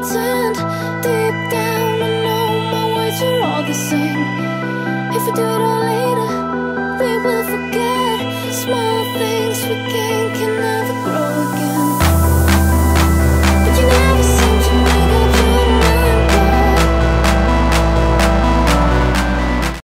pretend. Deep down I know my words are all the same. If we do it all later, we will forget small things we gave.